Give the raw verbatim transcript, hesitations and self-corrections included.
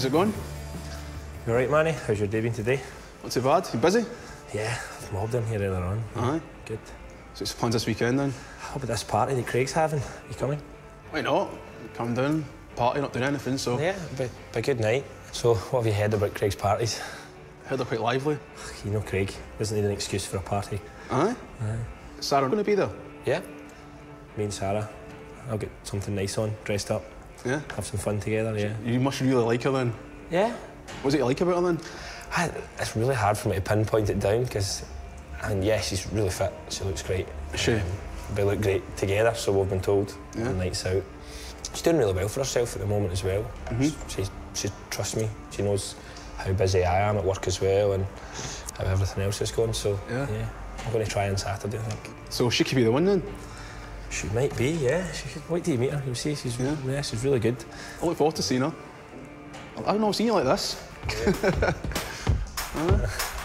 How's it going? You all right, Manny? How's your day been today? Not too bad. You busy? Yeah, I've mobbed in here earlier on. Aye. Uh-huh. Good. So it's plans this weekend then? How about this party that Craig's having? You coming? Why not? Come down, party, not doing anything, so... Yeah, but a good night. So what have you heard about Craig's parties? I heard they're quite lively. You know Craig doesn't need an excuse for a party. Aye? Aye. Is Sara going to be there? Yeah. Me and Sara. I'll get something nice on, dressed up. Yeah? Have some fun together, yeah. So you must really like her then? Yeah. What's it you like about her then? I, it's really hard for me to pinpoint it down, because... And yeah, she's really fit. She looks great. She? Um, we look great together, so we've been told. Yeah. On nights out. She's doing really well for herself at the moment as well. Mm-hmm. She, she trusts me. She knows how busy I am at work as well and how everything else is going, so yeah. yeah. I'm going to try on Saturday, I think. So she could be the one then? She might be, yeah. She could. Wait till you meet her, you'll see. She's, yeah. yeah, she's really good. I look forward to seeing her. I don't know, I've seen you like this. Yeah. uh.